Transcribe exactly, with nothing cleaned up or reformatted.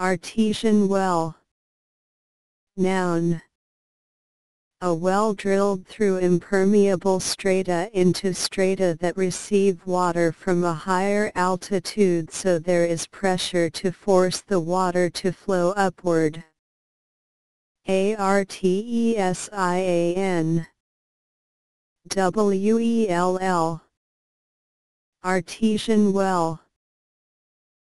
Artesian well. Noun. A well drilled through impermeable strata into strata that receive water from a higher altitude, so there is pressure to force the water to flow upward. Artesian. Well. Artesian well.